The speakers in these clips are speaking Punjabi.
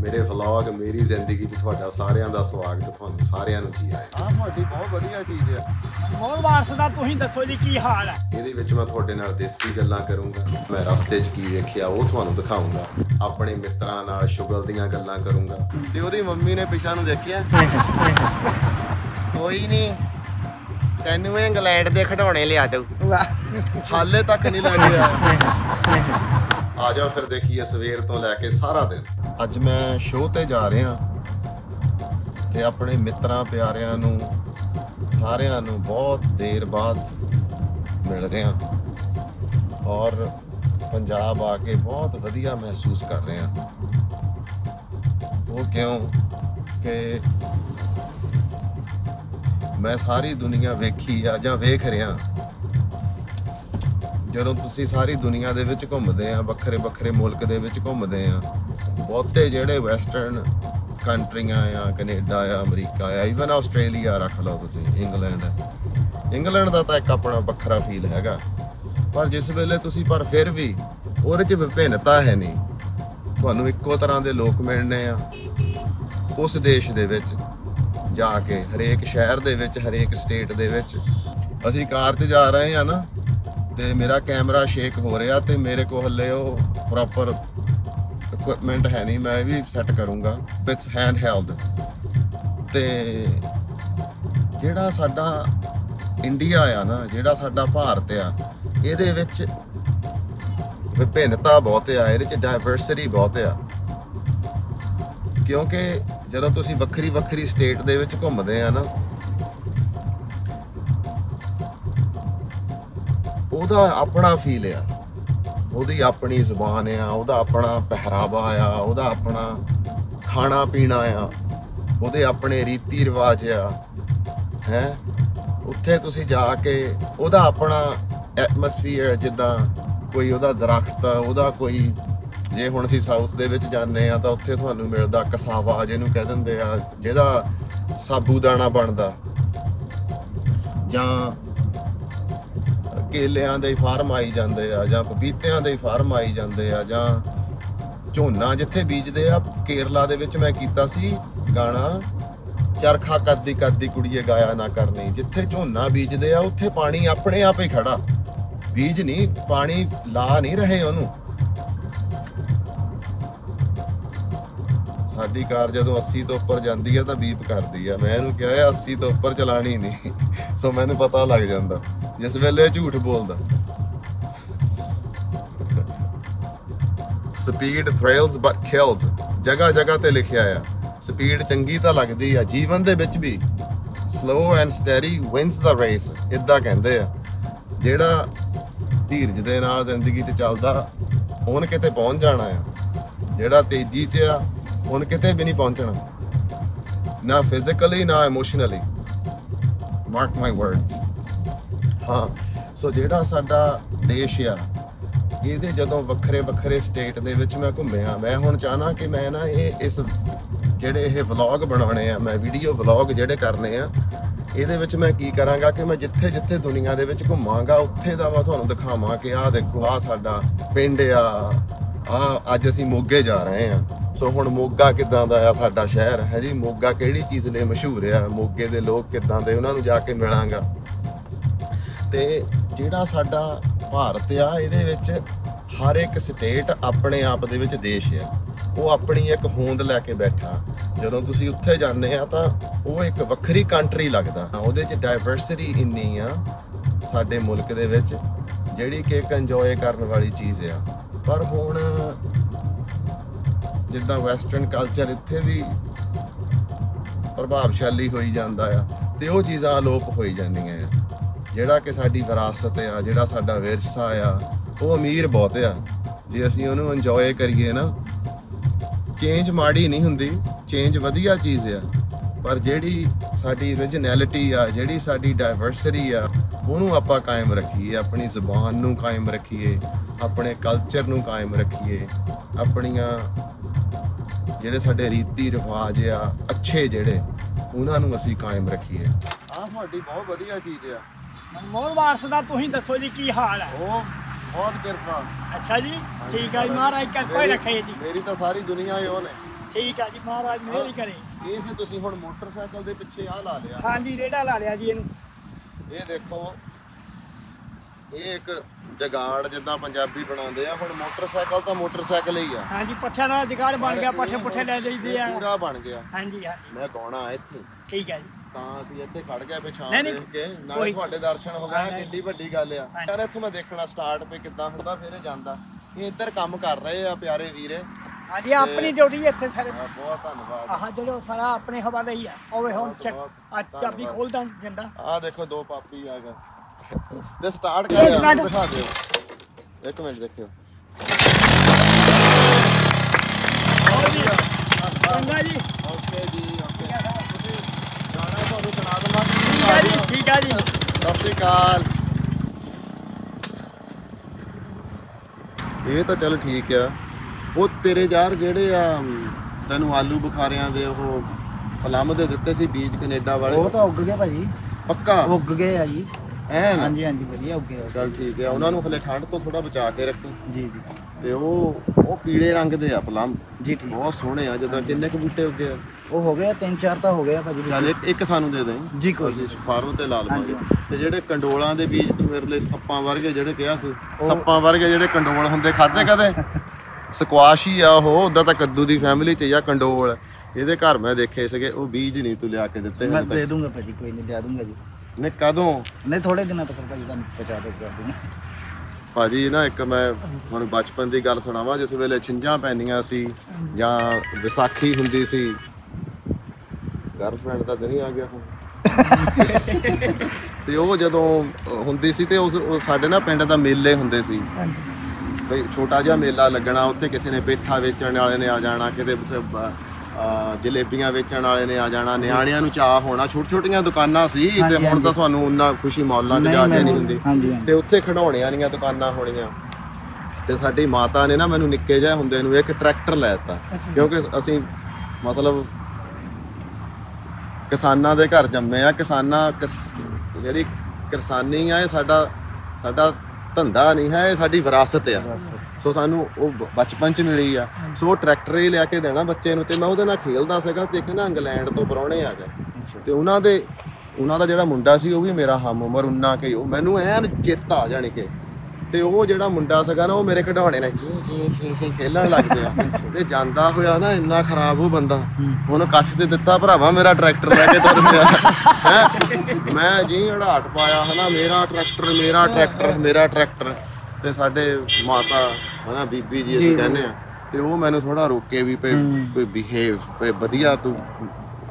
मेरे व्लॉग मेरी जिंदगी सारे का स्वागत सारियां नूं जी आए। बहुत वधिया चीज़ है मोल वारस दा, तुसीं दसो जी की हाल है। इहदे विच मैं तुहाडे नाल देसी गल्लां करूंगा, मैं रस्ते च की वेखिया ओह तुहानूं दिखाऊंगा, अपने मित्रां नाल शुगल दीयां गल्लां करूंगा ते ओहदी मम्मी ने पिछां नूं देखिया कोई नहीं तैनूं इंग्लैंड दे खिडौणे लिया दऊ, हाले तक नहीं लैंदे। आ जाओ फिर देखिए सवेर तो लैके सारा दिन। अज मैं शो ते जा रहा ते अपने मित्रां प्यारियां नूं सारियां नूं बहुत देर बाद मिल रहा और पंजाब आके बहुत वधिया महसूस कर रहे हैं। वो क्यों कि मैं सारी दुनिया वेखी आ जां वेख रहा। ਜਦੋਂ ਤੁਸੀਂ सारी दुनिया ਦੇ ਵਿੱਚ घूमते हैं, ਵੱਖਰੇ ਵੱਖਰੇ ਮੁਲਕ ਦੇ ਵਿੱਚ घूमते हैं, ਬਹੁਤੇ ਜਿਹੜੇ ਵੈਸਟਰਨ ਕੰਟਰੀਆਂ ਆ, ਕੈਨੇਡਾ ਆ, ਅਮਰੀਕਾ ਆ, ਈਵਨ ਆਸਟ੍ਰੇਲੀਆ ਰੱਖ ਲਓ ਤੁਸੀਂ, ਇੰਗਲੈਂਡ ਦਾ ਤਾਂ ਇੱਕ ਆਪਣਾ ਵੱਖਰਾ ਫੀਲ ਹੈਗਾ। ਪਰ ਜਿਸ ਵੇਲੇ ਤੁਸੀਂ ਪਰ ਫਿਰ ਵੀ ਉਹਦੇ 'ਚ ਵਿਭਿੰਨਤਾ ਹੈ ਨਹੀਂ, ਤੁਹਾਨੂੰ ਇੱਕੋ ਤਰ੍ਹਾਂ ਦੇ ਲੋਕ ਮਿਲਣੇ ਆ। ਉਸ ਦੇਸ਼ ਦੇ ਵਿੱਚ ਜਾ ਕੇ ਹਰੇਕ ਸ਼ਹਿਰ ਦੇ ਵਿੱਚ ਹਰੇਕ ਸਟੇਟ ਦੇ ਵਿੱਚ ਅਸੀਂ ਕਾਰ 'ਚ ਜਾ ਰਹੇ ਹਾਂ ਨਾ ते मेरा कैमरा शेक हो रहा तो मेरे को हले प्रॉपर इक्विपमेंट है नहीं, मैं भी सैट करूँगा विथ हैंड हैल्ड। तो जोड़ा साडा इंडिया आ ना, जोड़ा साडा भारत आ, ये विभिन्नता बहुत आ, ये डाइवर्सिटी बहुत आ। क्योंकि जो तुसी वक्री वक्री स्टेट दे विच घूमते हैं ना, ਉਹਦਾ ਆਪਣਾ ਫੀਲ ਆ, ਉਹਦੀ ਆਪਣੀ ਜ਼ੁਬਾਨ ਆ, ਉਹਦਾ ਆਪਣਾ ਪਹਿਰਾਵਾ ਆ, ਉਹਦਾ ਆਪਣਾ ਖਾਣਾ ਪੀਣਾ ਆ, ਉਹਦੇ ਆਪਣੇ ਰੀਤੀ ਰਿਵਾਜ ਆ ਹੈ। ਉੱਥੇ ਤੁਸੀਂ ਜਾ ਕੇ ਉਹਦਾ ਆਪਣਾ ਐਟਮੋਸਫੀਅਰ, ਜਿੱਦਾਂ ਕੋਈ ਉਹਦਾ ਦਰਖਤ, ਉਹਦਾ ਕੋਈ, ਜੇ ਹੁਣ ਅਸੀਂ ਸਾਊਥ ਦੇ ਵਿੱਚ ਜਾਂਦੇ ਆ ਤਾਂ ਉੱਥੇ ਤੁਹਾਨੂੰ ਮਿਲਦਾ ਕਸਾਵਾ, ਜਿਹਨੂੰ ਕਹਿ ਦਿੰਦੇ ਆ, ਜਿਹੜਾ ਸਾਬੂਦਾਣਾ ਬਣਦਾ, ਜਾਂ ਕੇਲਿਆਂ ਦੇ ਫਾਰਮ ਆਈ ਜਾਂਦੇ ਆ, ਜਾਂ ਪਪੀਤਿਆਂ ਦੇ ਫਾਰਮ ਆਈ ਜਾਂਦੇ ਆ, ਜਾਂ ਝੋਨਾ ਜਿੱਥੇ ਬੀਜਦੇ ਆ। ਕੇਰਲਾ ਦੇ ਵਿੱਚ ਮੈਂ ਕੀਤਾ ਸੀ ਗਾਣਾ ਚਰਖਾ ਕੱਦੀ ਕੱਦੀ ਕੁੜੀਏ ਗਾਇਆ ਨਾ ਕਰਨੀ, ਜਿੱਥੇ ਝੋਨਾ ਬੀਜਦੇ ਆ ਉੱਥੇ ਪਾਣੀ ਆਪਣੇ ਆਪ ਹੀ ਖੜਾ, ਬੀਜ ਨਹੀਂ, ਪਾਣੀ ਲਾ ਨਹੀਂ ਰਹੇ ਉਹਨੂੰ। ਸਾਡੀ ਕਾਰ ਜਦੋਂ 80 ਤੋਂ ਉੱਪਰ ਜਾਂਦੀ ਆ ਤਾਂ ਬੀਪ ਕਰਦੀ ਆ, ਮੈਂ ਇਹਨੂੰ ਕਿਹਾ 80 ਤੋਂ ਉੱਪਰ ਚਲਾਣੀ ਨਹੀਂ, ਸੋ ਮੈਨੂੰ ਪਤਾ ਲੱਗ ਜਾਂਦਾ ਜਿਸ ਵੇਲੇ ਝੂਠ ਬੋਲਦਾ। ਸਪੀਡ ਥ੍ਰਿਲਸ ਬਟ ਕਿਲਸ, ਜਗ੍ਹਾ ਜਗ੍ਹਾ ਤੇ ਲਿਖਿਆ ਆ। ਸਪੀਡ ਚੰਗੀ ਤਾਂ ਲੱਗਦੀ ਆ, ਜੀਵਨ ਦੇ ਵਿੱਚ ਵੀ slow and steady wins the race, ਇਦਾਂ ਕਹਿੰਦੇ ਆ। ਜਿਹੜਾ ਧੀਰਜ ਦੇ ਨਾਲ ਜ਼ਿੰਦਗੀ 'ਚ ਚੱਲਦਾ ਉਹਨ ਕਿਤੇ ਪਹੁੰਚ ਜਾਣਾ ਆ, ਜਿਹੜਾ ਤੇਜ਼ੀ 'ਚ ਆ ਉਹਨ ਕਿਤੇ ਵੀ ਨਹੀਂ ਪਹੁੰਚਣਾ, ਨਾ ਫਿਜ਼ੀਕਲੀ ਨਾ ਇਮੋਸ਼ਨਲੀ। ਮਾਰਕ ਮਾਈ ਵਰਡਸ। हाँ, सो जोड़ा साडा देश आ, ये जदों वक्रे वक्रे स्टेट दे विच मैं घूमया, मैं हुण चाहना कि मैं ना ये इस जेडे ये व्लॉग बनाने आ, मैं वीडियो व्लॉग जेडे करने आ, ये विच मैं की कराँगा कि मैं जिथे जिथे दुनिया दे विच घूमांगा उत्थे दा मैं तुहानूं दिखावां कि आ देखो आ साडा पिंड आ, अज असीं मोगे जा रहे हैं। सो हुण मोगा किदां दा आ साडा शहर है जी, मोगा किहड़ी चीज़ लई मशहूर आ, मोगे दे लोग किदां दे, उन्हां नूं जाके मिलांगा। तो जोड़ा साडा भारत आ, ये हर एक स्टेट अपने आप दे देश है, वो अपनी एक होंद लैके बैठा। जो तुसी उत्थे जाने तो वो एक वक्री कंट्री लगता, वो डाइवर्सिटी इन्नी आ साडे मुल्क दे विच, जिहड़ी कि एक इंजॉय करन वाली चीज़ आ। पर हुण जिद्दां वैसटर्न कल्चर इत्थे भी प्रभावशाली होई जांदा आ, तो वो चीज़ां अलोप होई जांदियां आ। ਜਿਹੜਾ ਕਿ ਸਾਡੀ ਵਿਰਾਸਤ ਆ, ਜਿਹੜਾ ਸਾਡਾ ਵਿਰਸਾ ਆ, ਉਹ ਅਮੀਰ ਬਹੁਤ ਆ। ਜੇ ਅਸੀਂ ਉਹਨੂੰ ਇੰਜੋਏ ਕਰੀਏ ਨਾ, ਚੇਂਜ ਮਾੜੀ ਨਹੀਂ ਹੁੰਦੀ, ਚੇਂਜ ਵਧੀਆ ਚੀਜ਼ ਆ, ਪਰ ਜਿਹੜੀ ਸਾਡੀ ਓਰੀਜਨੈਲਿਟੀ ਆ, ਜਿਹੜੀ ਸਾਡੀ ਡਾਇਵਰਸਿਟੀ ਆ, ਉਹਨੂੰ ਆਪਾਂ ਕਾਇਮ ਰੱਖੀਏ, ਆਪਣੀ ਜ਼ੁਬਾਨ ਨੂੰ ਕਾਇਮ ਰੱਖੀਏ, ਆਪਣੇ ਕਲਚਰ ਨੂੰ ਕਾਇਮ ਰੱਖੀਏ, ਆਪਣੀਆਂ ਜਿਹੜੇ ਸਾਡੇ ਰੀਤੀ ਰਿਵਾਜ ਆ ਅੱਛੇ ਜਿਹੜੇ, ਉਹਨਾਂ ਨੂੰ ਅਸੀਂ ਕਾਇਮ ਰੱਖੀਏ। ਆਹ ਤੁਹਾਡੀ ਬਹੁਤ ਵਧੀਆ ਚੀਜ਼ ਆ। मनमोहन वारस का तुम दसो जी की हाल है। ओ, बहुत कृपा। अच्छा जी, ठीक है, महाराज कृपा रखे जी। मेरी तो सारी दुनिया ही ठीक है जी महाराज मेहर करे। ये फिर तुसीं हुण मोटरसाइकिल दे पिछे आ ला लिया। हां जी रेड़ा ला लिया जी इनू। ये देखो ये एक जगाड़ जिदा पंजाबी बनाते हैं। हुण मोटरसाइकिल तो मोटरसाइकिल ही है। हां जी पट्ठे दा जगाड़ बन गया। पट्ठे पुठे ले जाईदे आ पूरा बन गया। हां जी हां मैं गाणा इथे ठीक है जी। ਇੱਕ ਮਿੰਟ ਦੇਖਿਓ ये तो चल ठीक है। वो तेरे यार जेड़े तेन आलू बुखारिया दे वो पलम दे दिते सी बीज कनेडा वाले वो तो उग गए भाजी। पक्का उग गए आ जी। हां जी हां जी बढ़िया उग गए। चल ठीक है उन्हां नूं हले ठंड तो थोड़ा बचा के रखो जी जी। ते वो पीले रंग दे आ पलम जी ठीक बहुत सोहणे आ। जदां किन्ने क बूटे उगे वो हो गया 3-4 तो हो गया भाजी। चल एक सानू दे दे जी कोई फार्म ते लाल भाजी। ਤੇ ਜਿਹੜੇ ਕੰਡੋਲਾਂ ਦੇ ਬੀਜ ਤੂੰ ਮੇਰੇ ਲਈ ਸੱਪਾਂ ਵਰਗੇ ਜਿਹੜੇ ਕਿਹਾ ਸੀ ਸੱਪਾਂ ਵਰਗੇ ਜਿਹੜੇ ਕੰਡੋਲ ਹੁੰਦੇ ਖਾਦੇ ਕਦੇ ਸਕੁਆਸ਼ ਹੀ ਆ ਉਹ ਉਦਾਂ ਤਾਂ ਕੱਦੂ ਦੀ ਫੈਮਿਲੀ ਚ ਜਾਂ ਕੰਡੋਲ ਇਹਦੇ ਘਰ ਮੈਂ ਦੇਖੇ ਸੀਗੇ। ਉਹ ਬੀਜ ਨਹੀਂ ਤੂੰ ਲਿਆ ਕੇ ਦਿੱਤੇ। ਮੈਂ ਦੇ ਦੂੰਗਾ ਭਾਜੀ ਕੋਈ ਨਹੀਂ ਦੇ ਦੂੰਗਾ ਜੀ। ਨੇ ਕਦੋਂ ਨਹੀਂ ਥੋੜੇ ਦਿਨਾਂ ਤੱਕ ਭਾਜੀ ਤੁਹਾਨੂੰ ਪਹੁੰਚਾ ਦੇ ਕਰ ਦੂੰਗਾ ਭਾਜੀ। ਨਾ ਇੱਕ ਮੈਂ ਤੁਹਾਨੂੰ ਬਚਪਨ ਦੀ ਗੱਲ ਸੁਣਾਵਾਂ। ਜਿਸ ਵੇਲੇ ਛਿੰਝਾਂ ਪੈਂਦੀਆਂ ਸੀ ਜਾਂ ਵਿਸਾਖੀ ਹੁੰਦੀ ਸੀ ਗਰਲਫ੍ਰੈਂਡ ਤਾਂ ਦਿਨ ਹੀ ਆ ਗਿਆ ਹੁਣ ਤੇ ਉਹ ਜਦੋਂ ਹੁੰਦੀ ਸੀ ਤੇ ਉਸ ਸਾਡੇ ਨਾ ਪਿੰਡ ਦਾ ਮੇਲੇ ਹੁੰਦੇ ਸੀ। ਬਈ ਛੋਟਾ ਜਿਹਾ ਮੇਲਾ ਲੱਗਣਾ ਉੱਥੇ ਕਿਸੇ ਨੇ ਪੇਠਾ ਵੇਚਣ ਵਾਲੇ ਨੇ ਆ ਜਾਣਾ ਕਿਤੇ ਜਲੇਬੀਆਂ ਵੇਚਣ ਵਾਲੇ ਨੇ ਆ ਜਾਣਾ। ਨਿਆਣਿਆਂ ਨੂੰ ਚਾਹ ਹੋਣਾ ਛੋਟੀ ਛੋਟੀਆਂ ਦੁਕਾਨਾਂ ਸੀ ਤੇ ਹੁਣ ਤਾਂ ਤੁਹਾਨੂੰ ਉਹਨਾਂ ਖੁਸ਼ੀ ਮੌਲਾਂ ਤੇ ਜਾ ਕੇ ਨਹੀਂ ਹੁੰਦੀ ਤੇ ਉੱਥੇ ਖਿਡੌਣਿਆਂ ਦੀਆਂ ਦੁਕਾਨਾਂ ਹੋਣੀਆਂ। ਤੇ ਸਾਡੀ ਮਾਤਾ ਨੇ ਨਾ ਮੈਨੂੰ ਨਿੱਕੇ ਜਿਹੇ ਹੁੰਦੇ ਨੂੰ ਇੱਕ ਟਰੈਕਟਰ ਲੈ ਦਿੱਤਾ ਕਿਉਂਕਿ ਅਸੀਂ ਮਤਲਬ ਕਿਸਾਨਾਂ ਦੇ ਘਰ ਜੰਮੇ ਆ। ਕਿਸਾਨਾਂ ਜਿਹੜੀ ਕਿਰਸਾਨੀ ਆ ਇਹ ਸਾਡਾ ਧੰਦਾ ਨਹੀਂ ਹੈ ਇਹ ਸਾਡੀ ਵਿਰਾਸਤ ਆ। ਸੋ ਸਾਨੂੰ ਉਹ ਬਚਪਨ 'ਚ ਮਿਲੀ ਆ। ਸੋ ਟਰੈਕਟਰ ਹੀ ਲਿਆ ਕੇ ਦੇਣਾ ਬੱਚੇ ਨੂੰ ਤੇ ਮੈਂ ਉਹਦੇ ਨਾਲ ਖੇਲਦਾ ਸੀਗਾ। ਤੇ ਇੱਕ ਨਾ ਇੰਗਲੈਂਡ ਤੋਂ ਪ੍ਰਾਹੁਣੇ ਆ ਗਏ ਤੇ ਉਹਨਾਂ ਦਾ ਜਿਹੜਾ ਮੁੰਡਾ ਸੀ ਉਹ ਵੀ ਮੇਰਾ ਹਮ ਉਮਰ ਉਨਾ ਕਿ ਉਹ ਮੈਨੂੰ ਐਨ ਚੇਤਾ ਜਾਣੀ ਕਿ ਤੇ ਉਹ ਜਿਹੜਾ ਮੁੰਡਾ ਸੀਗਾ ਨਾ ਉਹ ਮੇਰੇ ਖਿਡੌਣੇ ਨਾਲ ਜੀ ਜੀ ਜੀ ਖੇਲਣ ਲੱਗ ਪਿਆ ਤੇ ਜਾਂਦਾ ਹੋਇਆ ਨਾ ਇੰਨਾ ਖਰਾਬ ਉਹ ਬੰਦਾ ਉਹਨੂੰ ਕੱਛ ਤੇ ਦਿੱਤਾ ਭਰਾਵਾ ਮੇਰਾ ਟਰੈਕਟਰ ਲੈ ਕੇ ਤੁਰ ਪਿਆ ਹੈ। ਮੈਂ ਜੀ ਹੜਾਟ ਪਾਇਆ ਹਨਾ ਮੇਰਾ ਟਰੈਕਟਰ ਮੇਰਾ ਟਰੈਕਟਰ ਮੇਰਾ ਟਰੈਕਟਰ। ਤੇ ਸਾਡੇ ਮਾਤਾ ਹਨਾ ਬੀਬੀ ਜੀ ਅਸੀਂ ਕਹਿੰਦੇ ਆ ਤੇ ਉਹ ਮੈਨੂੰ ਥੋੜਾ ਰੋਕੇ ਵੀ ਪਏ ਬਿਹੇਵ ਵਧੀਆ ਤੂੰ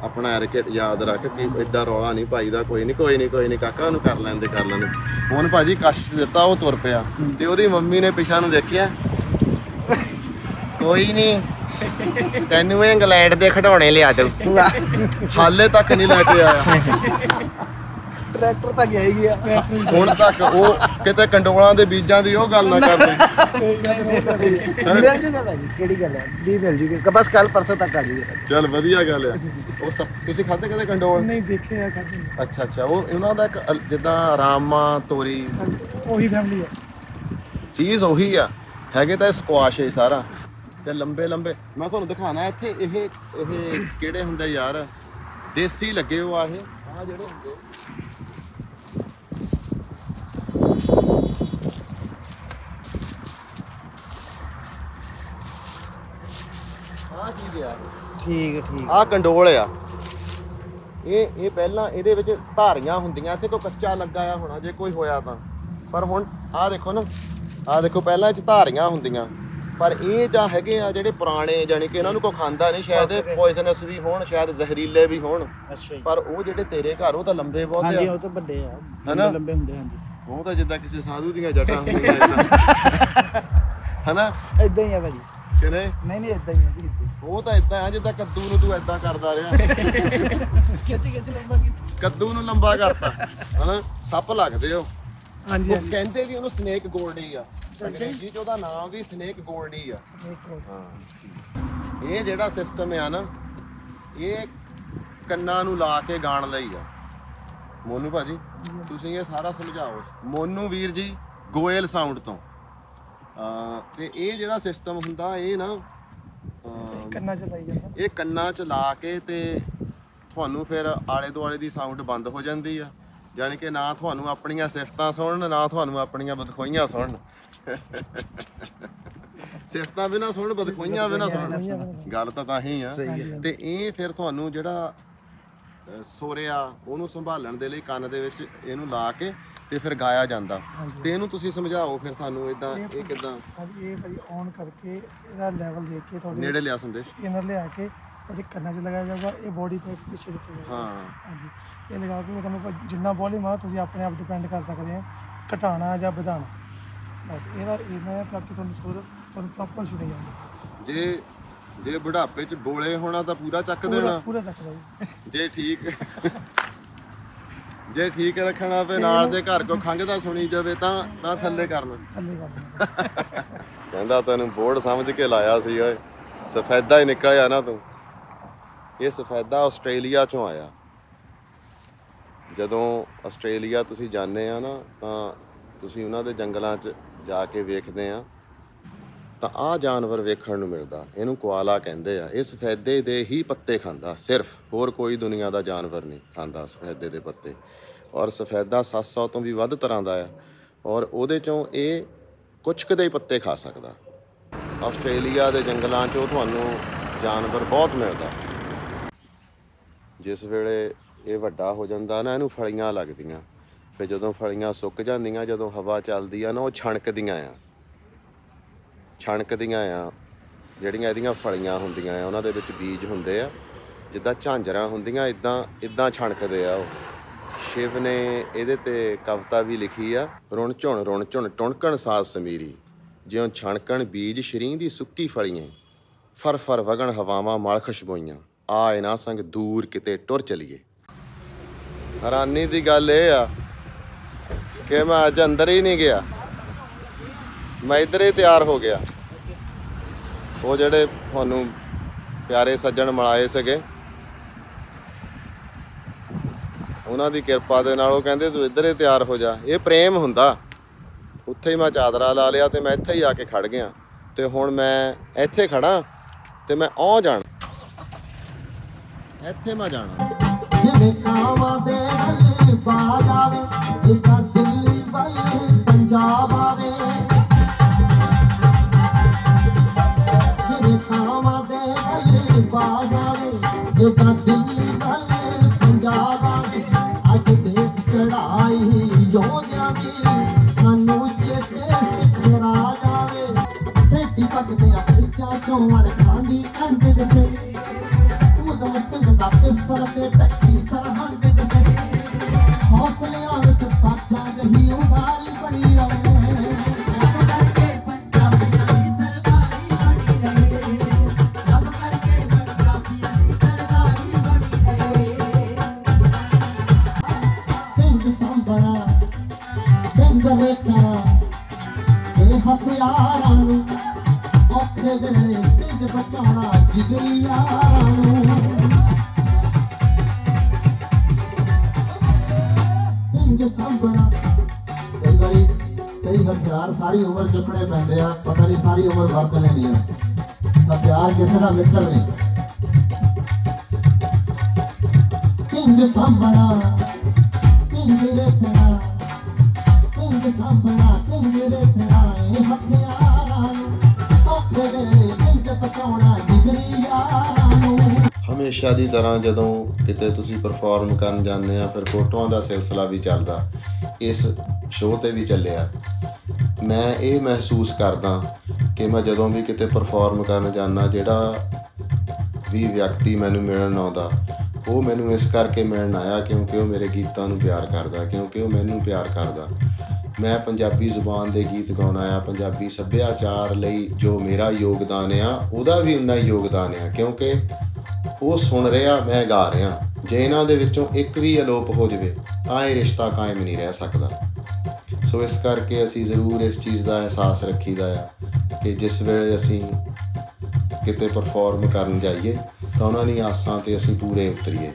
अपना रिकेट याद रख कि इदा रौला नहीं पाई दा कोई नहीं कोई नहीं कोई नहीं काका उन्हें कर लैंदे हुण भाजी कश दिता वो तुर पिया ते ओहदी मम्मी ने पिछा नूं देखिया कोई नहीं तैनूं इंग्लैंड दे खिडौणे लिया दो हाले तक नहीं लैके आया ट्रैक्टर तक गया ही गया हुण तक वो किते कंडोलां दे बीजां दी ओह गल ना कर चीज ओही आ है तो स्क्वाश है सारा ते लंबे लंबे मैं तुहानू दिखाना इत्थे इह किहड़े हुंदे यार देसी लगे हो आ जिहड़े हुंदे ठीक ठीक आ कंडोल आ ये पहला इहदे विच धारियां हुंदियां इत्थे कोई कच्चा लगा आ होना जे कोई होया तां पर हुण आ देखो ना आ देखो पहला इच धारियां हुंदियां पर ये जा हैगे आ जेहड़े पुराने जानी कि इन्हां नूं कोई खांदा नहीं शायद पॉइजनस भी होण शायद जहरीले भी होण पर वो जेहड़े तेरे घर वो तां लंबे बहुत आ हां जी वो तां वड्डे आ है ना लंबे हुंदे हां जी वो तां जिद्दां किसी साधु दीयां जटां हुंदियां है ना इदां ही आ भाई ਕਿਨੇ ਨਹੀਂ ਨਹੀਂ ਇਦਾਂ ਹੀ ਉਹ ਤਾਂ ਇਦਾਂ ਆ ਜਿੱਦਾਂ ਕੱਦੂ ਨੂੰ ਤੂੰ ਇਦਾਂ ਕਰਦਾ ਰਿਹਾ ਕਿੱਥੇ ਲੰਬਾ ਕੀਤਾ ਕੱਦੂ ਨੂੰ ਲੰਬਾ ਕਰਤਾ ਹਨਾ ਸੱਪ ਲੱਗਦੇ ਹੋ ਹਾਂਜੀ ਉਹ ਕਹਿੰਦੇ ਵੀ ਉਹਨੂੰ ਸਨੇਕ ਗੋਲਡੀ ਆ ਜੀ ਜਿਹਦਾ ਨਾਮ ਵੀ ਸਨੇਕ ਗੋਲਡੀ ਆ ਹਾਂ ਇਹ ਜਿਹੜਾ ਸਿਸਟਮ ਆ ਨਾ ਇਹ ਕੰਨਾਂ ਨੂੰ ਲਾ ਕੇ ਗਾਣ ਲਈ ਆ। ਮੋਨੂ ਭਾਜੀ ਤੁਸੀਂ ਇਹ ਸਾਰਾ ਸਮਝਾਓ। ਮੋਨੂ ਵੀਰ ਜੀ ਗੋਇਲ ਸਾਊਂਡ ਤੋਂ ਤੇ ਇਹ ਜਿਹੜਾ ਸਿਸਟਮ ਹੁੰਦਾ ਇਹ ਨਾ ਕੰਨਾਂ ਚ ਲਾਈ ਜਾਂਦਾ ਇਹ ਕੰਨਾਂ ਚ ਲਾ ਕੇ ਤੇ ਤੁਹਾਨੂੰ ਫਿਰ ਆਲੇ ਦੁਆਲੇ ਦੀ ਸਾਊਂਡ ਬੰਦ ਹੋ ਜਾਂਦੀ ਆ ਜਾਨੀ ਕਿ ਨਾ ਤੁਹਾਨੂੰ ਆਪਣੀਆਂ ਸਿਫਤਾਂ ਸੁਣਨ ਨਾ ਤੁਹਾਨੂੰ ਆਪਣੀਆਂ ਬਦਖੋਈਆਂ ਸੁਣਨ ਸਿਫਤਾਂ ਵੀ ਨਾ ਸੁਣਨ ਬਦਖੋਈਆਂ ਵੀ ਨਾ ਸੁਣਨ ਗੱਲ ਤਾਂ ਹੀ ਆ ਤੇ ਇਹ ਫਿਰ ਤੁਹਾਨੂੰ ਜਿਹੜਾ ਸੋਰਿਆ ਉਹਨੂੰ ਸੰਭਾਲਣ ਦੇ ਲਈ ਕੰਨ ਦੇ ਵਿੱਚ ਇਹਨੂੰ ਲਾ ਕੇ ਤੇ ਫਿਰ ਗਾਇਆ ਜਾਂਦਾ ਤੇ ਇਹਨੂੰ ਤੁਸੀਂ ਸਮਝਾਓ ਫਿਰ ਸਾਨੂੰ ਇਦਾਂ ਇਹ ਕਿਦਾਂ ਇਹ ਭਾਈ ਔਨ ਕਰਕੇ ਇਹਦਾ ਲੈਵਲ ਦੇਖ ਕੇ ਤੁਹਾਡੇ ਨੇੜੇ ਲਿਆ ਸੰਦੇਸ਼ ਇਹਨਾਂ ਲਿਆ ਕੇ ਉਹਦੇ ਕੰਨਾਂ 'ਚ ਲਗਾਇਆ ਜਾਊਗਾ ਇਹ ਬੋਡੀ ਤੇ ਪਿੱਛੇ ਦਿੱਤੇ ਜਾਊਗਾ ਹਾਂਜੀ ਇਹ ਲਗਾ ਕੇ ਤੁਹਾਨੂੰ ਜਿੰਨਾ ਬੋਲਿੰਗ ਆ ਤੁਸੀਂ ਆਪਣੇ ਆਪ ਡਿਪੈਂਡ ਕਰ ਸਕਦੇ ਆ ਘਟਾਣਾ ਜਾਂ ਵਧਾਣਾ ਬਸ ਇਹਦਾ ਇਹਨਾਂ ਪ੍ਰੋਪਰ ਤੁਹਾਨੂੰ ਸੋਰ ਤੁਹਾਨੂੰ ਪ੍ਰੋਪਰ ਸੁਣਿਆ ਜਾਂਦਾ ਜੇ ਜੇ ਬੁਢਾਪੇ 'ਚ ਬੋਲੇ ਹੋਣਾ ਤਾਂ ਪੂਰਾ ਚੱਕ ਦੇਣਾ ਪੂਰਾ ਚੱਕ ਦੇਣਾ ਜੇ ਠੀਕ ਰੱਖਣਾ ਤੇ ਨਾਲ ਦੇ ਘਰ ਕੋ ਖੰਗਦਾ ਸੁਣੀ ਜਾਵੇ ਤਾਂ ਥੱਲੇ ਕਰ ਲਓ ਕਹਿੰਦਾ ਤੈਨੂੰ ਬੋਰਡ ਸਮਝ ਕੇ ਲਾਇਆ ਸੀ ਓਏ ਸਫੈਦਾ ਹੀ ਨਿਕਲਿਆ ਨਾ ਤੂੰ ਇਹ ਸਫੈਦਾ ਆਸਟ੍ਰੇਲੀਆ 'ਚੋਂ ਆਇਆ ਜਦੋਂ ਆਸਟ੍ਰੇਲੀਆ ਤੁਸੀਂ ਜਾਂਦੇ ਆ ਨਾ ਤਾਂ ਤੁਸੀਂ ਉਹਨਾਂ ਦੇ ਜੰਗਲਾਂ 'ਚ ਜਾ ਕੇ ਵੇਖਦੇ ਆ ਤਾਂ ਆਹ ਜਾਨਵਰ ਵੇਖਣ ਨੂੰ ਮਿਲਦਾ ਇਹਨੂੰ ਕੋਆਲਾ ਕਹਿੰਦੇ ਆ ਇਹ ਸਫੈਦੇ ਦੇ ਹੀ ਪੱਤੇ ਖਾਂਦਾ ਸਿਰਫ ਹੋਰ ਕੋਈ ਦੁਨੀਆ ਦਾ ਜਾਨਵਰ ਨਹੀਂ ਖਾਂਦਾ ਸਫੈਦੇ ਦੇ ਪੱਤੇ ਔਰ ਸਫੈਦਾ 700 ਤੋਂ ਵੀ ਵੱਧ ਤਰ੍ਹਾਂ ਦਾ ਆ ਔਰ ਉਹਦੇ ਚੋਂ ਇਹ ਕੁਛ ਕਦੇ ਪੱਤੇ ਖਾ ਸਕਦਾ ਆਸਟ੍ਰੇਲੀਆ ਦੇ ਜੰਗਲਾਂ 'ਚੋਂ ਤੁਹਾਨੂੰ ਜਾਨਵਰ ਬਹੁਤ ਮਿਲਦਾ ਜਿਸ ਵੇਲੇ ਇਹ ਵੱਡਾ ਹੋ ਜਾਂਦਾ ਨਾ ਇਹਨੂੰ ਫਲੀਆਂ ਲੱਗਦੀਆਂ ਫਿਰ ਜਦੋਂ ਫਲੀਆਂ ਸੁੱਕ ਜਾਂਦੀਆਂ ਜਦੋਂ ਹਵਾ ਚੱਲਦੀ ਆ ਨਾ ਉਹ ਛਣਕਦੀਆਂ ਆ ਛਣਕਦੀਆਂ ਆ ਜਿਹੜੀਆਂ ਇਹਦੀਆਂ ਫਲੀਆਂ ਹੁੰਦੀਆਂ ਆ ਉਹਨਾਂ ਦੇ ਵਿੱਚ ਬੀਜ ਹੁੰਦੇ ਆ ਜਿੱਦਾਂ ਝਾਂਜਰਾਂ ਹੁੰਦੀਆਂ ਇਦਾਂ ਛਣਕਦੇ ਆ ਉਹ ਸ਼ਿਵ ਨੇ ਇਹਦੇ ਤੇ ਕਵਿਤਾ ਵੀ ਲਿਖੀ ਆ ਰੁਣ ਝੁਣ ਟੁਣਕਣ ਸਾਜ਼ ਸਮੀਰੀ ਜਿਉਂ ਛਣਕਣ ਬੀਜ ਸ਼ਰੀਂ ਦੀ ਸੁੱਕੀ ਫਲੀਆਂ ਫਰ ਫਰ ਵਗਣ ਹਵਾਵਾਂ ਮਲ ਖੁਸ਼ਬੋਈਆਂ ਆਏ ਨਾ ਸੰਗ ਦੂਰ ਕਿਤੇ ਟੁਰ ਚਲੀਏ ਹੈਰਾਨੀ ਦੀ ਗੱਲ ਇਹ ਆ ਕਿ ਮੈਂ ਅੱਜ ਅੰਦਰ ਹੀ ਨਹੀਂ ਗਿਆ मैं इधर ही तैयार हो गया वो जड़े थानू प्यारे सज्जन मिलाए सके उन्हों की किरपा के नाल कहते तू इधर ही तैयार हो जा ये प्रेम हुंदा उत्थे ही मैं चादरा ला लिया तो मैं इत्थे ही आके खड़ गया तो हुण मैं इत्थे खड़ा तो मैं आ जाना इत्थे मैं जाना पंजाब अज देख चढ़ाई योजना भी सानू चेते सिखरा जावे पेटी पकदे अखियां चों मड़ खांदी अंध दे से उदम संग दा पिस्तर ते टक्की सरहद दे से हौसले आवे बाचा जही उबारी बनी रवे सारी उम्र चुकने पैंदे आ पता नहीं सारी उम्र वरतने नहीं हथियार किसी का मित्र नहीं किंग सांभना किंग रेतना किंग सांभना किंग रेतना ये हथियार हमेशा की तरह जदों किते तुसीं परफॉर्म करन जांदे आ फिर फोटोआं दा सिलसिला भी चलदा इस शो ते भी चलिया मैं ये महसूस करदा कि मैं जदों भी किते परफॉर्म करन जाना जिहड़ा भी व्यक्ति मैनूं मिलन आउंदा वो मैनूं इस करके मिलन आया क्योंकि वो मेरे गीतां नूं प्यार करदा क्योंकि वो मैनूं प्यार करदा मैं पंजाबी जुबान दे गीत गाउणा आ पंजाबी सभ्याचार लई जो मेरा योगदान आ उहदा भी उन्ना योगदान आ क्योंकि वो सुन रहा मैं गा रहा जे इन्हां दे विच्चों एक भी अलोप हो जाए तां ये रिश्ता कायम नहीं रह सकता सो इस करके असी जरूर इस चीज़ का एहसास रखीदा है कि जिस वेले असी किते परफॉर्म करन जाइए तो उन्होंने आसां ते असी पूरे उतरीए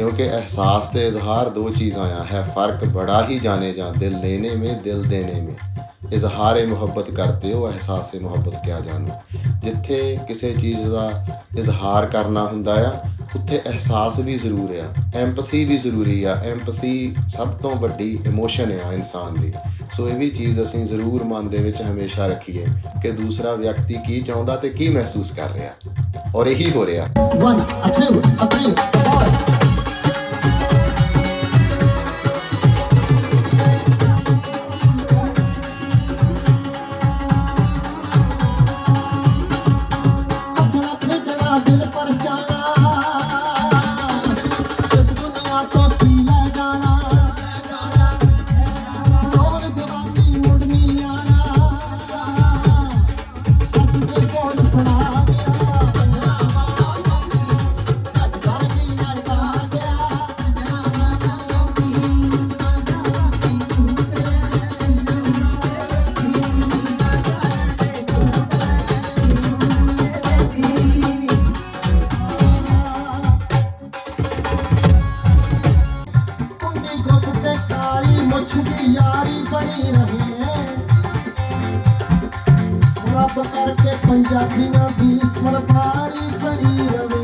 क्योंकि एहसास ते इजहार दो चीज़ आया है फ़र्क बड़ा ही जाने जा दिल लेने में दिल देने में इजहार मोहब्बत करते हो एहसास मोहब्बत क्या जानो जिथे किसी चीज़ का इजहार करना हुंदा आ, उत्थे एहसास भी जरूर आ, एम्पथी भी जरूरी आ। एम्पथी सब तो वड्डी इमोशन आ इंसान दी। सो ये भी चीज़ असीं जरूर मन दे विच हमेशा रखिए कि दूसरा व्यक्ति की चाहुंदा ते की महसूस कर रहा, और यही हो रहा। 1 2 3 4 पंजाबी ना बीस सरदारी बनी रवे।